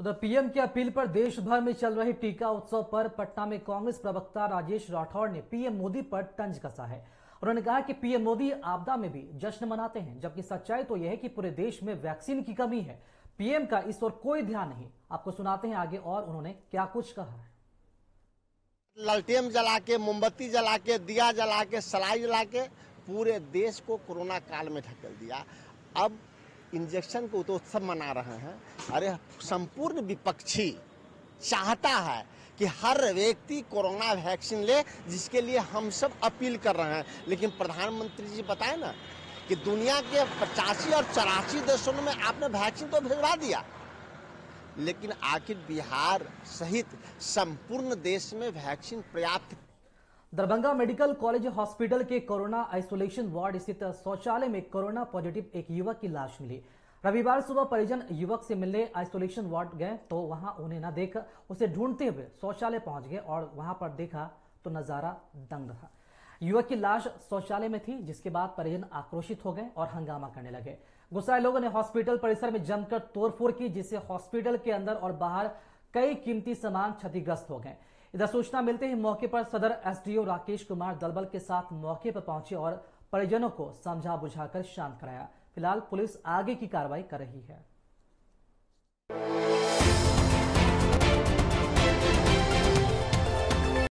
उधर पीएम की अपील पर देश भर में चल रहे टीका उत्सव पर पटना में कांग्रेस प्रवक्ता राजेश राठौर ने पीएम मोदी पर तंज कसा है। उन्होंने कहा कि पीएम मोदी आपदा में भी जश्न मनाते हैं, जबकि सच्चाई तो यह है कि पूरे देश में वैक्सीन की कमी है। पीएम का इस ओर कोई ध्यान नहीं। आपको सुनाते हैं आगे और उन्होंने क्या कुछ कहा है। ललटेम जला के, मोमबत्ती जला के, दिया जला के, सलाई जला के पूरे देश को कोरोना काल में ढकेल दिया। अब इंजेक्शन को तो उत्सव मना रहे हैं। अरे संपूर्ण विपक्षी चाहता है कि हर व्यक्ति कोरोना वैक्सीन ले, जिसके लिए हम सब अपील कर रहे हैं। लेकिन प्रधानमंत्री जी बताए ना कि दुनिया के 85 और 84 देशों में आपने वैक्सीन तो भिजवा दिया, लेकिन आखिर बिहार सहित संपूर्ण देश में वैक्सीन पर्याप्त। दरभंगा मेडिकल कॉलेज हॉस्पिटल के कोरोना आइसोलेशन वार्ड स्थित शौचालय में कोरोना पॉजिटिव एक युवक की लाश मिली। रविवार सुबह परिजन युवक से मिलने आइसोलेशन वार्ड गए तो वहां उन्हें न देख उसे ढूंढते हुए शौचालय पहुंच गए और वहां पर देखा तो नजारा दंग रहा। युवक की लाश शौचालय में थी, जिसके बाद परिजन आक्रोशित हो गए और हंगामा करने लगे। गुस्साए लोगों ने हॉस्पिटल परिसर में जमकर तोड़फोड़ की, जिससे हॉस्पिटल के अंदर और बाहर कई कीमती सामान क्षतिग्रस्त हो गए। इधर सूचना मिलते ही मौके पर सदर एसडीओ राकेश कुमार दलबल के साथ मौके पर पहुंचे और परिजनों को समझा बुझाकर शांत कराया। फिलहाल पुलिस आगे की कार्रवाई कर रही है।